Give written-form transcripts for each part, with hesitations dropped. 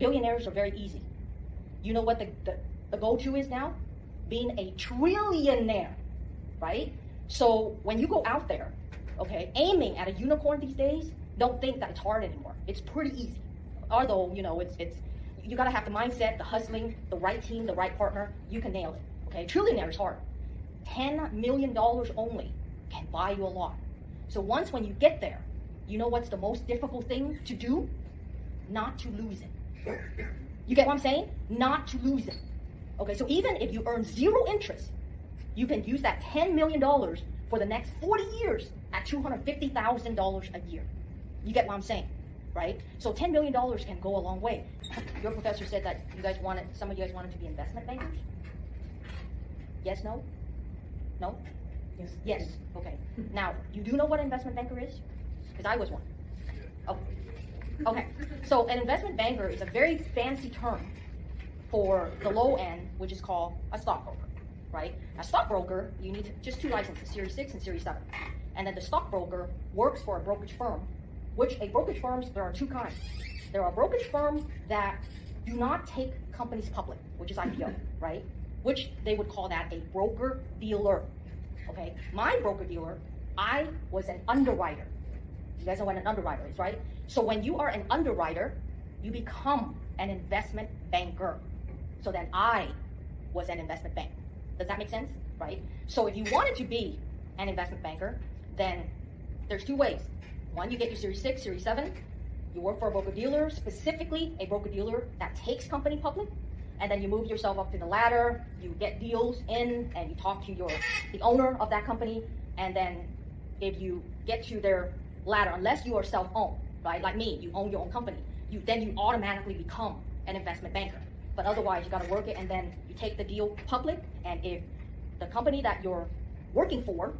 Billionaires are very easy. You know what the goal to is now? Being a trillionaire, right? So when you go out there, okay, aiming at a unicorn these days, don't think that it's hard anymore. It's pretty easy. Although, you know, it's you gotta have the mindset, the hustling, the right team, the right partner, you can nail it, okay? Trillionaire is hard. $10 million only can buy you a lot. So once when you get there, you know what's the most difficult thing to do? Not to lose it. You get what I'm saying? Not to lose it. Okay, so even if you earn zero interest, you can use that $10 million for the next 40 years at $250,000 a year. You get what I'm saying, right? So $10 million can go a long way. Your professor said that you guys wanted, some of you guys wanted to be investment bankers? Yes, no? No? Yes. Yes, okay. Now, you do know what an investment banker is? Because I was one. Oh. Okay, so an investment banker is a very fancy term for the low end, which is called a stockbroker, right? A stockbroker, you need just two licenses, Series 6 and Series 7. And then the stockbroker works for a brokerage firm, which a brokerage firms, there are two kinds. There are brokerage firms that do not take companies public, which is IPO, right? Which they would call that a broker dealer, okay? My broker dealer, I was an underwriter. You guys know what an underwriter is, right? So when you are an underwriter, you become an investment banker. So then I was an investment bank. Does that make sense? Right? So if you wanted to be an investment banker, then there's two ways. One, you get your Series 6, Series 7. You work for a broker-dealer, specifically a broker-dealer that takes company public. And then you move yourself up to the ladder. You get deals in and you talk to the owner of that company. And then if you get to their ladder, unless you are self-owned, right? Like me, you own your own company. Then you automatically become an investment banker. But otherwise, you got to work it, and then you take the deal public. And if the company that you're working for,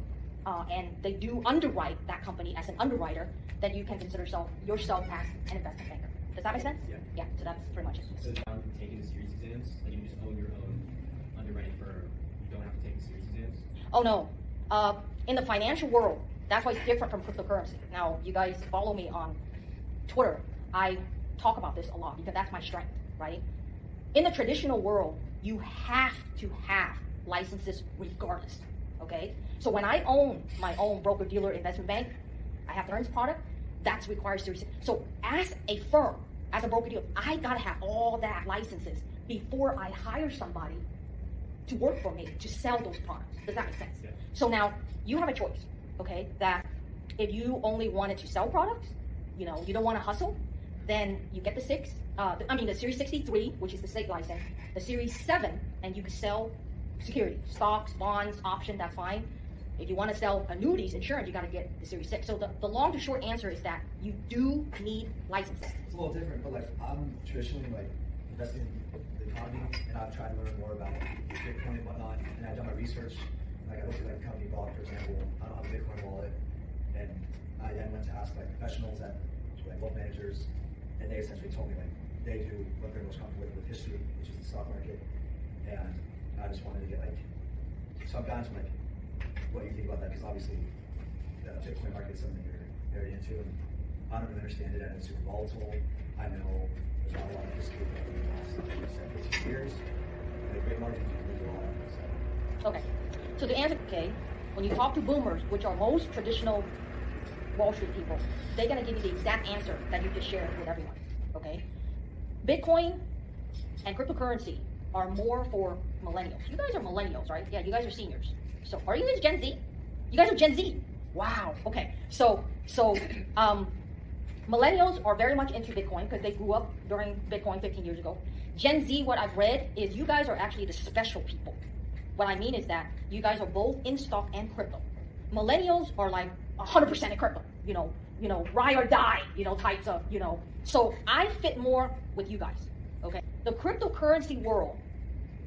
and they do underwrite that company as an underwriter, then you can consider yourself as an investment banker. Does that make sense? Yeah. Yeah. So that's pretty much it. So now you can take the series exams, like you just own your own underwriting firm. You don't have to take the series exams. Oh no. In the financial world, that's why it's different from cryptocurrency. Now, you guys follow me on Twitter. I talk about this a lot because that's my strength, right? In the traditional world, you have to have licenses regardless, okay? So when I own my own broker-dealer investment bank, I have the earnings product, that's required series. So as a firm, as a broker-dealer, I gotta have all that licenses before I hire somebody to work for me to sell those products. Does that make sense? Yeah. So now you have a choice, okay? That if you only wanted to sell products, you know, you don't wanna hustle, then you get the the Series 63, which is the state license, the Series 7, and you can sell securities, stocks, bonds, options, that's fine. If you want to sell annuities, insurance, you got to get the Series 6. So the long to short answer is that you do need licenses. It's a little different, but like I'm traditionally like investing in the economy, and I've tried to learn more about Bitcoin and whatnot, and I've done my research. Like I looked at like company wallet, for example. I don't have a Bitcoin wallet, and I then went to ask like professionals at like wealth managers, and they essentially told me like they do what they're most comfortable with history, which is the stock market. And I just wanted to get like some guidance from like what you think about that, because obviously the Bitcoin market is something you're very into, and I don't really understand it. I know it's super volatile. I know there's not a lot of history in the last 15 years. The great market can do a lot of it. So. Okay. So the answer, okay, when you talk to boomers, which are most traditional Wall Street people, they're gonna give you the exact answer that you just shared with everyone, okay? Bitcoin and cryptocurrency are more for millennials. You guys are millennials, right? Yeah, you guys are seniors. So are you guys Gen Z? You guys are Gen Z. Wow, okay. So millennials are very much into Bitcoin because they grew up during Bitcoin 15 years ago. Gen Z, what I've read is you guys are actually the special people. What I mean is that you guys are both in stock and crypto. Millennials are like 100% in crypto, you know, ride or die, types of, So I fit more with you guys, okay? The cryptocurrency world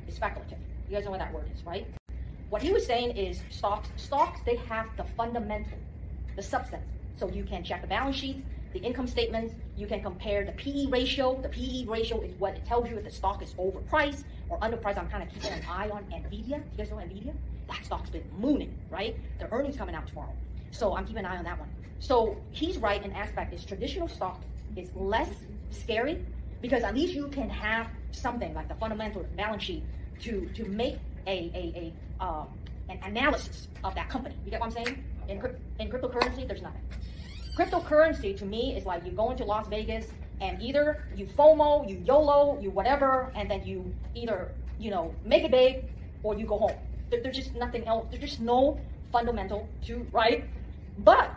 is speculative. You guys know what that word is, right? What he was saying is stocks, they have the fundamental, the substance. So you can check the balance sheets, the income statements, you can compare the PE ratio. The PE ratio is what it tells you if the stock is overpriced or underpriced. I'm kind of keeping an eye on Nvidia. You guys know Nvidia? That stock's been mooning, right? Their earnings coming out tomorrow. So I'm keeping an eye on that one. So he's right, an aspect is traditional stock is less scary because at least you can have something like the fundamental balance sheet to make an analysis of that company. You get what I'm saying? In cryptocurrency, there's nothing. Cryptocurrency to me is like you go into Las Vegas and either you FOMO, you YOLO, you whatever, and then you either, you know, make it big or you go home. There's just nothing else. There's just no fundamental to, right? But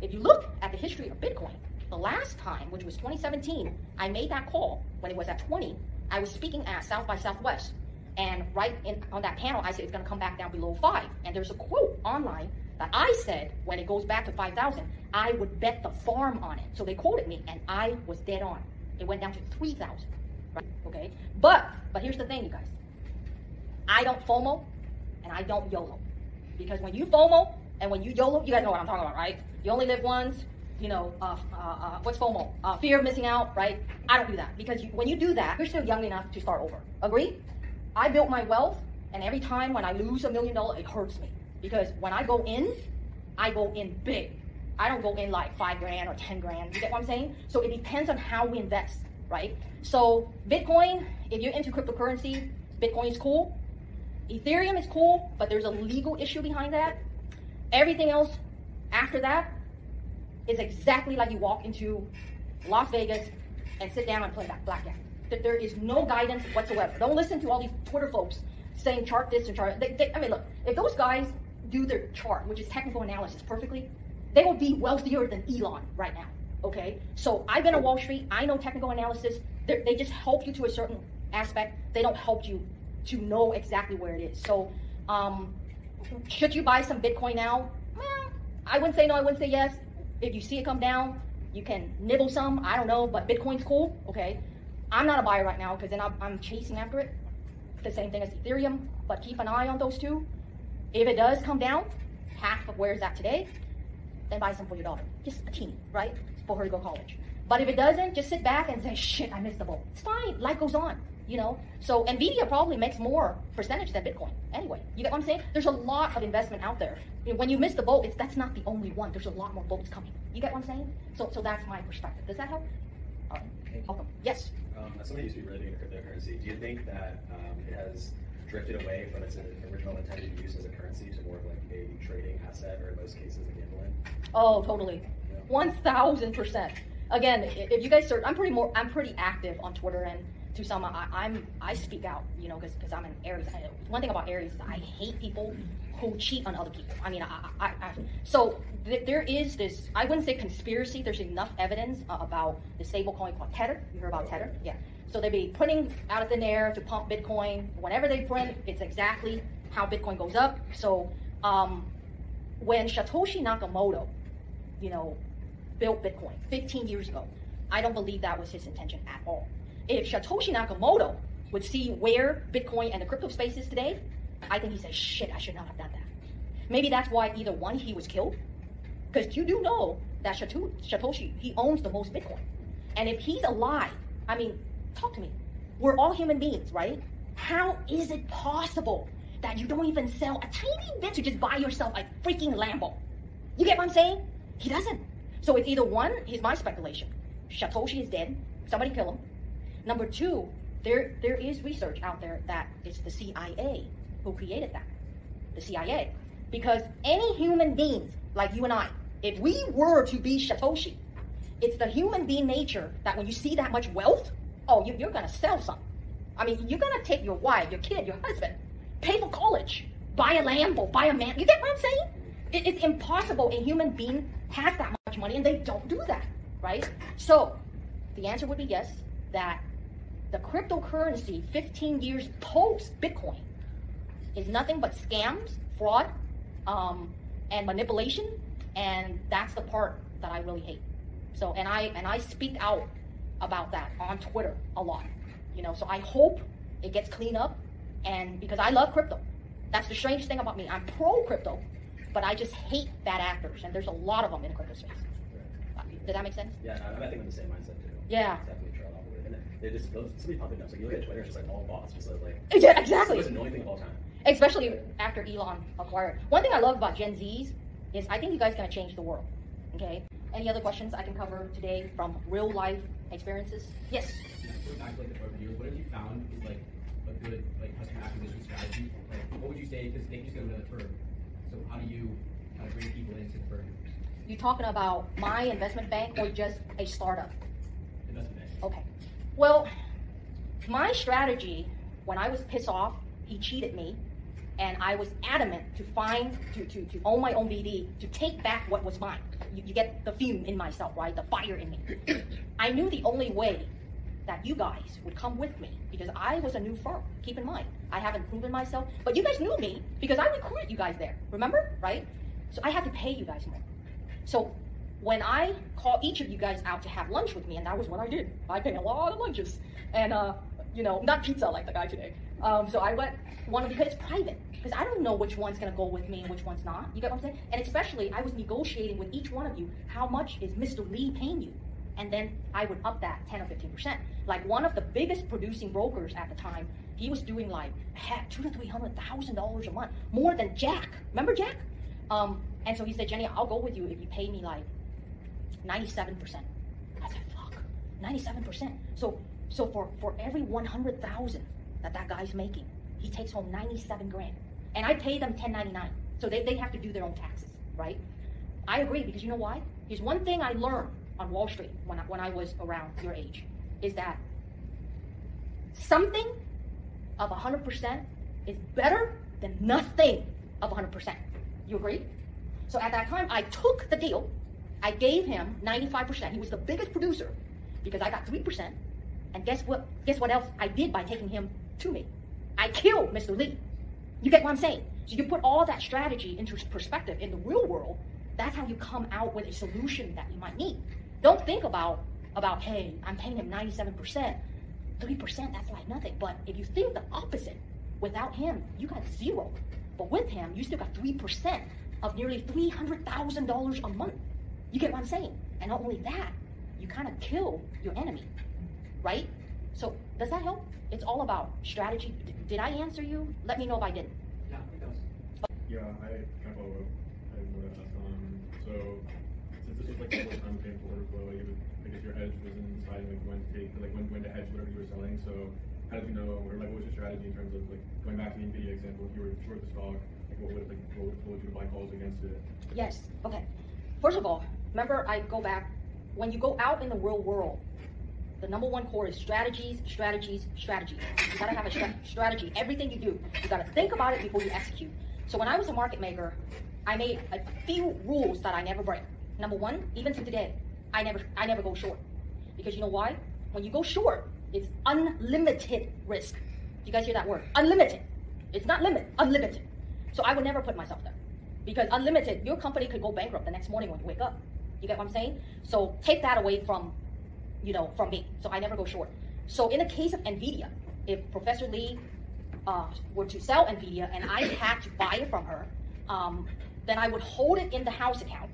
if you look at the history of Bitcoin, the last time, which was 2017, I made that call when it was at 20. I was speaking at South by Southwest, and right in on that panel, I said it's gonna come back down below 5. And there's a quote online that I said, when it goes back to 5,000, I would bet the farm on it. So they quoted me, and I was dead on. It went down to 3,000, right? Okay, but here's the thing, you guys. I don't FOMO, and I don't YOLO. Because when you FOMO and when you YOLO, you guys know what I'm talking about, right? You only live once, you know, what's FOMO? Fear of missing out, right? I don't do that, because when you do that, you're still young enough to start over. Agree? I built my wealth, and every time when I lose $1 million, it hurts me. Because when I go in big. I don't go in like 5 grand or 10 grand, you get what I'm saying? So it depends on how we invest, right? So Bitcoin, if you're into cryptocurrency, Bitcoin is cool. Ethereum is cool, but there's a legal issue behind that. Everything else after that is exactly like you walk into Las Vegas and sit down and play that blackjack. That there is no guidance whatsoever. Don't listen to all these Twitter folks saying chart this and chart. I mean, look, if those guys do their chart, which is technical analysis perfectly, they will be wealthier than Elon right now, okay? So I've been on Wall Street, I know technical analysis. They just help you to a certain aspect. They don't help you to know exactly where it is. So should you buy some Bitcoin now? Well, I wouldn't say no, I wouldn't say yes. If you see it come down, you can nibble some, I don't know, but Bitcoin's cool, okay? I'm not a buyer right now because then I'm chasing after it. The same thing as Ethereum, but keep an eye on those two. If it does come down, half of where it's at today, then buy some for your daughter, just a teeny, right? For her to go to college. But if it doesn't, just sit back and say, shit, I missed the boat. It's fine, life goes on, you know? So Nvidia probably makes more percentage than Bitcoin anyway. You get what I'm saying? There's a lot of investment out there. When you miss the boat, that's not the only one. There's a lot more boats coming. You get what I'm saying? So that's my perspective. Does that help? All right. Welcome. Yes? As somebody who used to be writing a cryptocurrency, do you think that it has drifted away from its original intended use as a currency to more of like a trading asset, or in most cases a gambling? Oh, totally. Yeah. 1,000%. Again, if you guys search, I'm pretty active on Twitter, and to some I speak out, you know, because I'm an Aries. One thing about Aries is I hate people who cheat on other people. I mean, there is this, I wouldn't say conspiracy, there's enough evidence about the stable coin called Tether. You heard about Tether? Yeah. So they'd be putting out of thin air to pump Bitcoin. Whenever they print, it's exactly how Bitcoin goes up. So when Satoshi Nakamoto, you know, built Bitcoin 15 years ago, I don't believe that was his intention at all. If Satoshi Nakamoto would see where Bitcoin and the crypto space is today, I think he said, shit, I should not have done that. Maybe that's why either one, he was killed, because you do know that Satoshi, he owns the most Bitcoin. And if he's alive, I mean, talk to me. We're all human beings, right? How is it possible that you don't even sell a tiny bit to just buy yourself a freaking Lambo? You get what I'm saying? He doesn't. So it's either one, here's my speculation. Satoshi is dead, somebody kill him. Number two, there is research out there that it's the CIA who created that, the CIA. Because any human beings like you and I, if we were to be Satoshi, it's the human being nature that when you see that much wealth, oh, you're gonna sell something. I mean, you're gonna take your wife, your kid, your husband, pay for college, buy a Lambo, buy a man. You get what I'm saying? It's impossible a human being has that much money, and they don't do that, right? So the answer would be yes, that the cryptocurrency 15 years post Bitcoin is nothing but scams, fraud, and manipulation, and that's the part that I really hate. So, and I speak out about that on Twitter a lot, you know, so I hope it gets cleaned up, and because I love crypto. That's the strange thing about me. I'm pro crypto, but I just hate bad actors, and there's a lot of them in the crypto space. Right. Did that make sense? Yeah, I think I'm the same mindset too. Yeah. Definitely true. They just, they'll just be popping up. So you look at Twitter, it's just like all bots, just like, yeah, exactly. It's the most annoying thing of all time. Especially after Elon acquired. One thing I love about Gen Zs is I think you guys are gonna change the world, okay? Any other questions I can cover today from real life experiences? Yes? Going back to like the overview, what have you found is like a good like customer acquisition strategy? Like, what would you say, because they can just go to another firm. So how do you kind of bring people into the firm? You talking about my investment bank or just a startup? Investment bank. Okay. Well, my strategy, when I was pissed off, he cheated me, and I was adamant to find, to own my own BD, to take back what was mine. You get the fume in myself, right? The fire in me. I knew the only way that you guys would come with me, because I was a new firm. Keep in mind, I haven't proven myself, but you guys knew me because I recruited you guys there, remember, right? So I had to pay you guys more. So when I call each of you guys out to have lunch with me, and that was what I did. I paid a lot of lunches, and you know, not pizza like the guy today. So I went one of you guys private, because I don't know which one's gonna go with me and which one's not. You get what I'm saying? And especially, I was negotiating with each one of you, how much is Mr. Lee paying you? And then I would up that 10 or 15%. Like one of the biggest producing brokers at the time, he was doing like, heck, $200,000 to $300,000 a month, more than Jack. Remember Jack? And so he said, Jenny, I'll go with you if you pay me like 97%. I said, fuck, 97%. So for every 100,000 that guy's making, he takes home 97 grand. And I pay them 1099. So they have to do their own taxes, right? I agree, because you know why? Here's one thing I learned on Wall Street when I was around your age, is that something of 100% is better than nothing of 100%. You agree? So at that time, I took the deal. I gave him 95%. He was the biggest producer because I got 3%. And guess what else I did by taking him to me? I killed Mr. Lee. You get what I'm saying? So you put all that strategy into perspective in the real world. That's how you come out with a solution that you might need. Don't think about hey, I'm paying him 97%, 3%, that's like nothing. But if you think the opposite, without him, you got zero. But with him, you still got 3% of nearly $300,000 a month. You get what I'm saying? And not only that, you kind of kill your enemy, right? So does that help? It's all about strategy. Did I answer you? Let me know if I didn't. Yeah, I think that was. Yeah, I kind of follow. So since this was like a one-time thing for order flow, like, I guess your hedge was in deciding like when to take, like when to hedge whatever you were selling. So how did you know, or like what was your strategy in terms of like going back to the Nvidia example? If you were short the stock, like what would have told you to buy calls against it? Yes. Okay. First of all, remember I go back. When you go out in the real world, the number one core is strategies, strategies, strategies. You gotta have a strategy. Everything you do, you gotta think about it before you execute. So when I was a market maker, I made a few rules that I never break. Number one, even to today, I never go short. Because you know why? When you go short, it's unlimited risk. You guys hear that word? Unlimited. It's not limit, unlimited. So I would never put myself there. Because unlimited, your company could go bankrupt the next morning when you wake up. You get what I'm saying? So take that away from, you know, from me. So I never go short. So in the case of Nvidia, if Professor Lee were to sell Nvidia and I had to buy it from her, then I would hold it in the house account,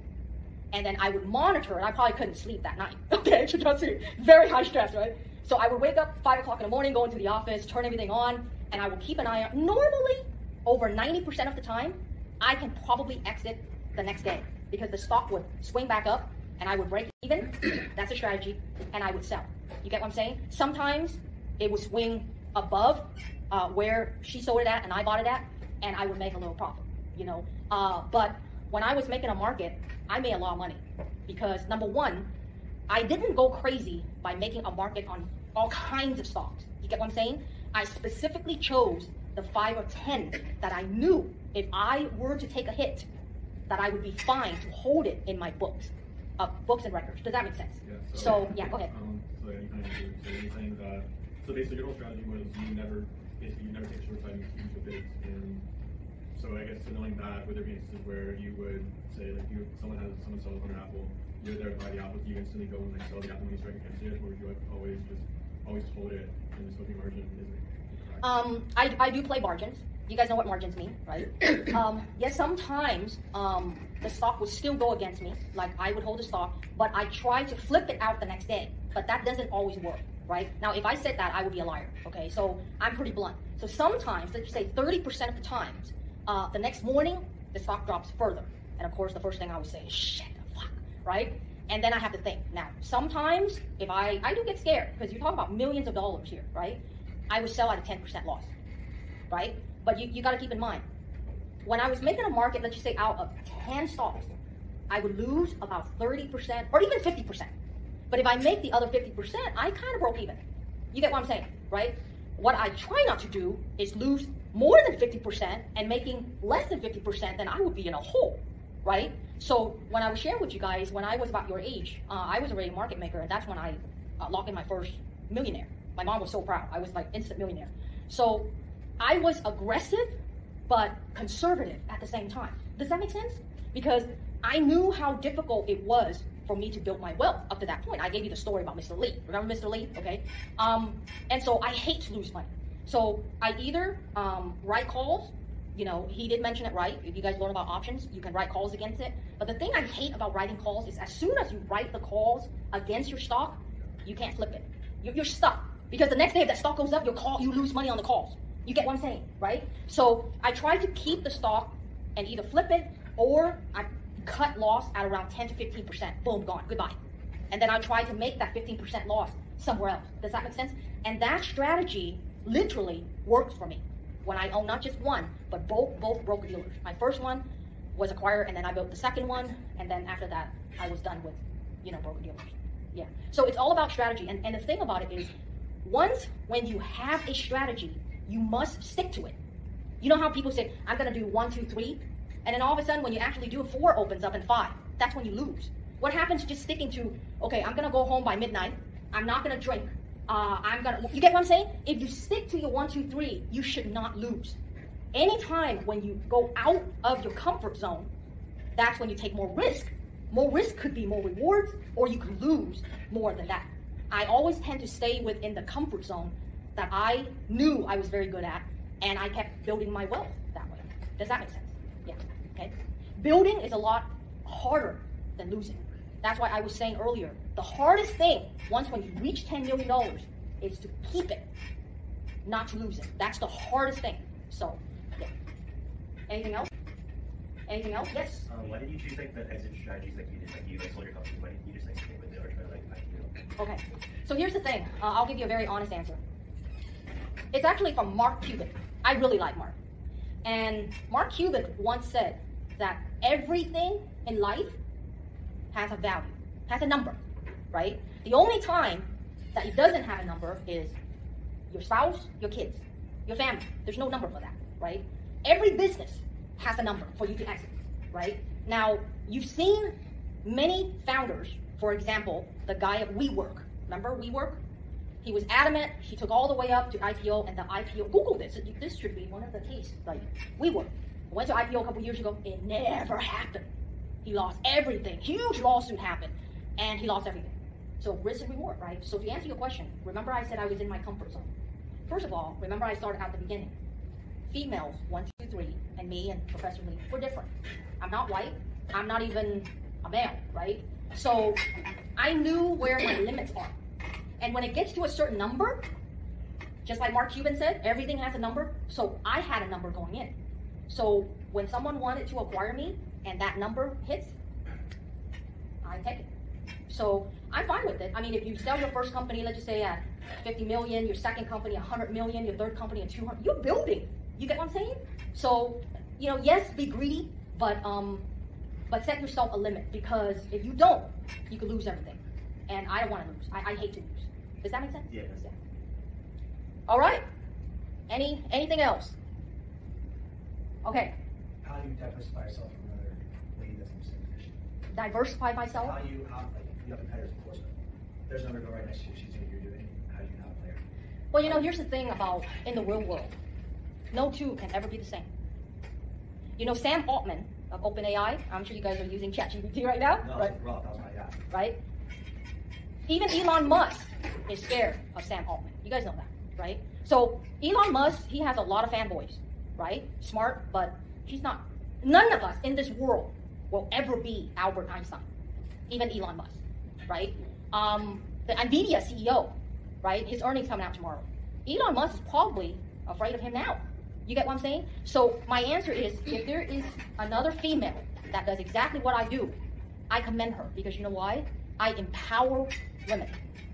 and then I would monitor it. I probably couldn't sleep that night. Okay, you can see, very high stress, right? So I would wake up 5 o'clock in the morning, go into the office, turn everything on, and I would keep an eye on. Normally, over 90% of the time, I can probably exit the next day because the stock would swing back up, and I would break even. That's a strategy, and I would sell. You get what I'm saying? Sometimes it would swing above where she sold it at and I bought it at, and I would make a little profit. You know, but when I was making a market, I made a lot of money because number one, I didn't go crazy by making a market on all kinds of stocks. You get what I'm saying? I specifically chose the 5 or 10 that I knew if I were to take a hit, that I would be fine to hold it in my books and records. Does that make sense? Yeah, so yeah, go ahead. So you're saying that, so basically your whole strategy was you never take short sighted bids. And so I guess knowing that, would there be instances where you would say like someone sells an apple, you're there to buy the apple, do you instantly go and like sell the apple when you strike against it, or do you like always hold it and just hope the margin isn't correct? I do play margins. You guys know what margins mean, right? Yes, sometimes the stock would still go against me, like I would hold the stock, but I try to flip it out the next day, but that doesn't always work, right? Now, if I said that, I would be a liar, okay? So I'm pretty blunt. So sometimes, let's say 30% of the times, the next morning, the stock drops further. And of course, the first thing I would say is, shit, fuck, right? And then I have to think. Now, sometimes if I do get scared, because you're talking about millions of dollars here, right? I would sell at a 10% loss, right? But you got to keep in mind, when I was making a market, let's just say out of 10 stocks, I would lose about 30% or even 50%. But if I make the other 50%, I kind of broke even. You get what I'm saying, right? What I try not to do is lose more than 50% and making less than 50%, then I would be in a hole, right? So when I was sharing with you guys, when I was about your age, I was already a market maker, and that's when I locked in my first millionaire. My mom was so proud. I was like instant millionaire. So I was aggressive, but conservative at the same time. Does that make sense? Because I knew how difficult it was for me to build my wealth up to that point. I gave you the story about Mr. Lee. Remember Mr. Lee? Okay. And so I hate to lose money. So I either write calls, you know, he did mention it, right? If you guys learn about options, you can write calls against it. But the thing I hate about writing calls is as soon as you write the calls against your stock, you can't flip it. You're stuck. Because the next day if that stock goes up, you lose money on the calls. You get what I'm saying, right? So I try to keep the stock and either flip it or I cut loss at around 10 to 15%. Boom, gone, goodbye. And then I try to make that 15% loss somewhere else. Does that make sense? And that strategy literally works for me when I own not just one, but both broker dealers. My first one was acquired, and then I built the second one, and then after that, I was done with, you know, broker dealers. Yeah. So it's all about strategy. And the thing about it is, when you have a strategy, you must stick to it. You know how people say, I'm gonna do 1, 2, 3, and then all of a sudden when you actually do it, 4 opens up and 5. That's when you lose. What happens just sticking to, okay, I'm gonna go home by midnight, I'm not gonna drink, you get what I'm saying? If you stick to your 1, 2, 3, you should not lose. Anytime when you go out of your comfort zone, that's when you take more risk. More risk could be more rewards, or you could lose more than that. I always tend to stay within the comfort zone that I knew I was very good at, and I kept building my wealth that way. Does that make sense? Yeah, okay. Building is a lot harder than losing. That's why I was saying earlier, the hardest thing, when you reach $10 million, is to keep it, not to lose it. That's the hardest thing. So, yeah. Anything else? Anything else? Yes? Why did you choose like the exit strategies that you did? Like you guys sold your company, why didn't you just like stay with it or try to like IPO? Okay, so here's the thing. I'll give you a very honest answer. It's actually from Mark Cuban. I really like Mark. And Mark Cuban once said that everything in life has a value, has a number, right? The only time that it doesn't have a number is your spouse, your kids, your family. There's no number for that, right? Every business has a number for you to exit, right? Now, you've seen many founders, for example, the guy at WeWork. Remember WeWork? He was adamant, he took all the way up to IPO, and the IPO, Google this, this should be one of the cases, like WeWork. Went to IPO a couple years ago, it never happened. He lost everything, huge lawsuit happened, and he lost everything. So risk and reward, right? So to answer your question, remember I said I was in my comfort zone. First of all, remember I started out at the beginning. Females, 1, 2, 3, and me and Professor Lee, we're different. I'm not white, I'm not even a male, right? So I knew where my limits are. And when it gets to a certain number, just like Mark Cuban said, everything has a number. So I had a number going in. So when someone wanted to acquire me and that number hits, I take it. So I'm fine with it. I mean, if you sell your first company, let's just say at 50 million, your second company, 100 million, your third company at 200, you're building. You get what I'm saying? So, you know, yes, be greedy, but set yourself a limit, because if you don't, you could lose everything. And I don't want to lose. I hate to lose. Does that make sense? Yes. Yeah. All right. Anything else? Okay. How do you diversify yourself from another lady that's in the same position? Diversify myself? How, like, you have competitors, of course, but there's another girl right next to you. She's doing what you're doing. How do you not play her? Well, you know, here's the thing about in the real world. No two can ever be the same. You know, Sam Altman of OpenAI, I'm sure you guys are using ChatGPT right now. No, right? Rough, that was my guy. Right? Even Elon Musk is scared of Sam Altman. You guys know that, right? So Elon Musk, he has a lot of fanboys, right? Smart, but he's not. None of us in this world will ever be Albert Einstein, even Elon Musk, right? The Nvidia CEO, right? His earnings coming out tomorrow. Elon Musk is probably afraid of him now. You get what I'm saying? So my answer is, if there is another female that does exactly what I do, I commend her, because you know why? I empower women.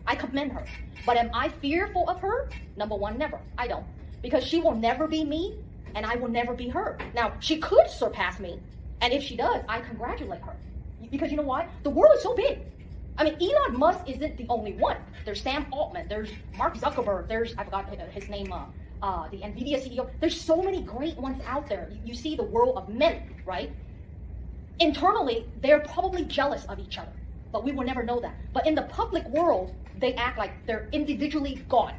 I commend her. But am I fearful of her? Number one, never. I don't. Because she will never be me, and I will never be her. Now, she could surpass me, and if she does, I congratulate her. Because you know why? The world is so big. I mean, Elon Musk isn't the only one. There's Sam Altman, there's Mark Zuckerberg, there's, I forgot his name, the Nvidia CEO. There's so many great ones out there. You see the world of men, right? Internally, they're probably jealous of each other, but we will never know that. But in the public world, they act like they're individually gone,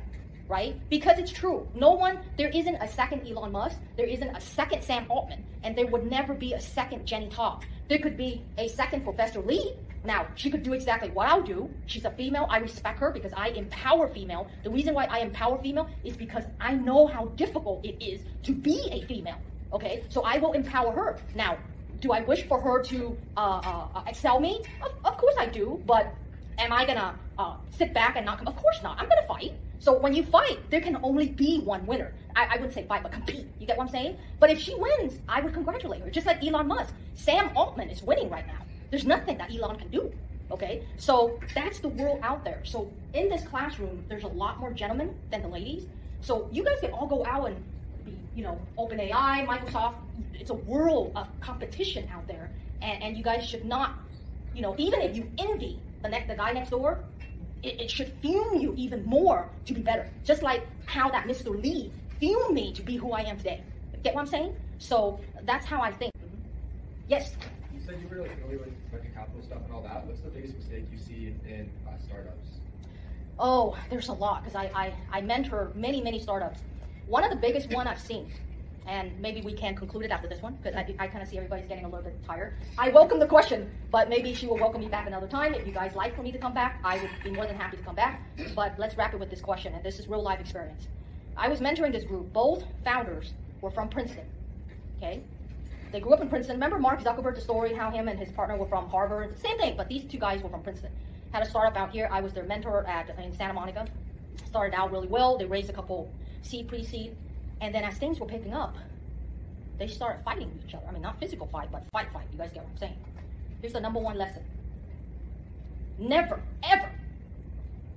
right? Because it's true. No one, there isn't a second Elon Musk, there isn't a second Sam Altman, and there would never be a second JENNY TA. There could be a second Professor Lee. Now, she could do exactly what I'll do. She's a female, I respect her because I empower female. The reason why I empower female is because I know how difficult it is to be a female, okay? So I will empower her. Now, do I wish for her to excel me? Of course I do, but am I gonna sit back and not come? Of course not, I'm gonna fight. So when you fight, there can only be one winner. I wouldn't say fight, but compete. You get what I'm saying? But if she wins, I would congratulate her. Just like Elon Musk, Sam Altman is winning right now. There's nothing that Elon can do, okay? So that's the world out there. So in this classroom, there's a lot more gentlemen than the ladies. So you guys can all go out and be, you know, OpenAI, Microsoft. It's a world of competition out there. And you guys should not, you know, even if you envy the guy next door, it should fuel you even more to be better. Just like how that Mr. Lee fueled me to be who I am today. Get what I'm saying? So that's how I think. Yes? You said you were really familiar with venture capital stuff and all that. What's the biggest mistake you see in startups? Oh, there's a lot, because I mentor many startups. One of the biggest one I've seen, and maybe we can conclude it after this one, because I kind of see everybody's getting a little bit tired. I welcome the question, but maybe she will welcome me back another time. If you guys like for me to come back, I would be more than happy to come back. But let's wrap it with this question, and this is real life experience. I was mentoring this group. Both founders were from Princeton, okay? They grew up in Princeton. Remember Mark Zuckerberg, the story, how him and his partner were from Harvard? Same thing, but these two guys were from Princeton. Had a startup out here. I was their mentor in Santa Monica. Started out really well. They raised a couple seed, pre-seed. And then as things were picking up, they started fighting with each other. I mean, not physical fight, but fight. You guys get what I'm saying? Here's the number one lesson. Never, ever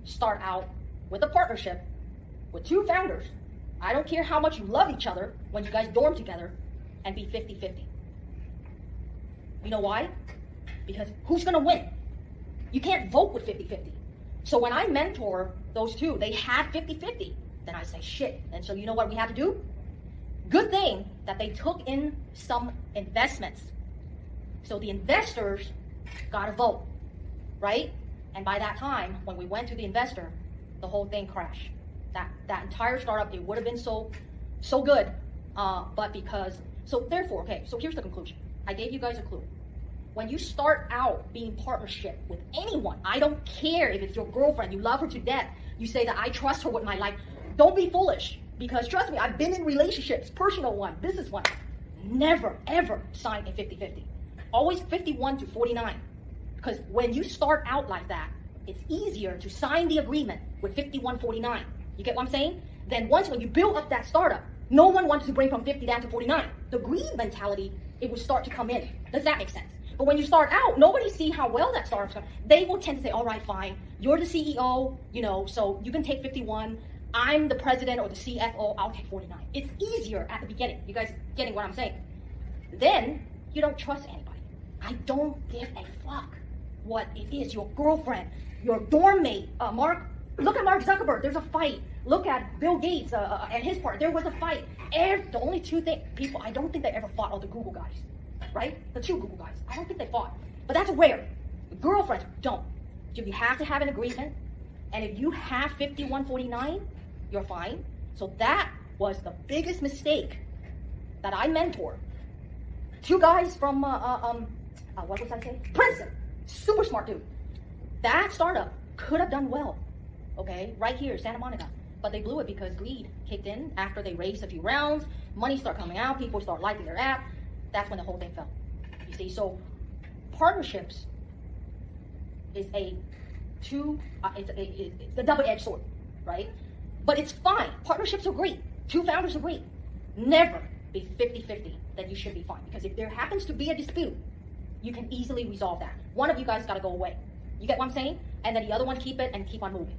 start out with a partnership with two founders. I don't care how much you love each other when you guys dorm together and be 50-50. You know why? Because who's gonna win? You can't vote with 50-50. So when I mentor those two, they had 50-50. Then I say, shit. And so you know what we had to do? Good thing that they took in some investments. So the investors got a vote, right? And by that time, when we went to the investor, the whole thing crashed. That entire startup, it would have been so good, but because, so therefore, okay, so here's the conclusion. I gave you guys a clue. When you start out being partnership with anyone, I don't care if it's your girlfriend, you love her to death, you say that I trust her with my life. Don't be foolish, because trust me, I've been in relationships, personal one, business one. Never, ever sign a 50-50. Always 51 to 49. Because when you start out like that, it's easier to sign the agreement with 51-49. You get what I'm saying? Then once when you build up that startup, no one wants to bring from 50 down to 49. The greed mentality, it will start to come in. Does that make sense? But when you start out, nobody sees how well that startup's going. They will tend to say, all right, fine, you're the CEO, you know, so you can take 51. I'm the president or the CFO, I'll take 49. It's easier at the beginning. You guys getting what I'm saying? Then you don't trust anybody. I don't give a fuck what it is. Your girlfriend, your dorm mate, Mark, look at Mark Zuckerberg, there's a fight. Look at Bill Gates and his partner, there was a fight. The only two people I don't think they ever fought are the Google guys, right? The two Google guys, I don't think they fought. But that's rare. The girlfriends don't. You have to have an agreement, and if you have 51-49, you're fine. So that was the biggest mistake that I mentor. Two guys from, what was I saying? Princeton, super smart dude. That startup could have done well, okay? Right here, Santa Monica. But they blew it because greed kicked in after they raised a few rounds, money started coming out, people start liking their app. That's when the whole thing fell, you see? So partnerships is it's a double-edged sword, right? But it's fine. Partnerships are great. Two founders are great. Never be 50-50 that you should be fine. Because if there happens to be a dispute, you can easily resolve that. One of you guys got to go away. You get what I'm saying? And then the other ones keep it and keep on moving.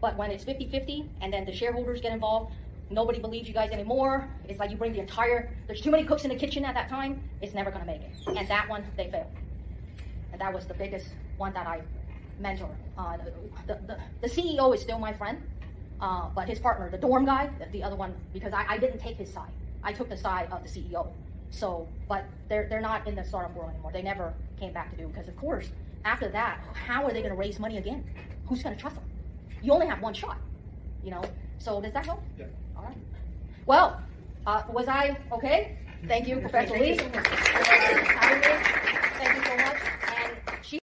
But when it's 50-50 and then the shareholders get involved, nobody believes you guys anymore. It's like you bring the entire, there's too many cooks in the kitchen at that time. It's never gonna make it. And that one, they failed. And that was the biggest one that I mentor. The CEO is still my friend, but his partner, the dorm guy, the other one, because I didn't take his side. I took the side of the CEO. So, but they're not in the startup world anymore. They never came back to do, because of course, after that, how are they gonna raise money again? Who's gonna trust them? You only have one shot, you know? So does that help? Yeah. All right. Well, was I okay? Thank you, Professor Lee. Thank you so much.